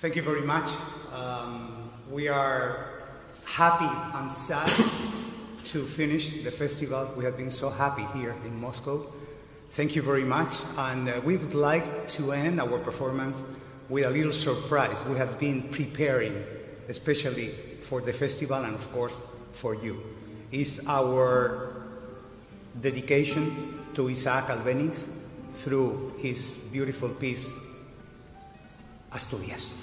Thank you very much. We are happy and sad to finish the festival. We have been so happy here in Moscow. Thank you very much. And we would like to end our performance with a little surprise. We have been preparing, especially for the festival and, of course, for you. It's our dedication to Isaac Albéniz through his beautiful piece, Asturias.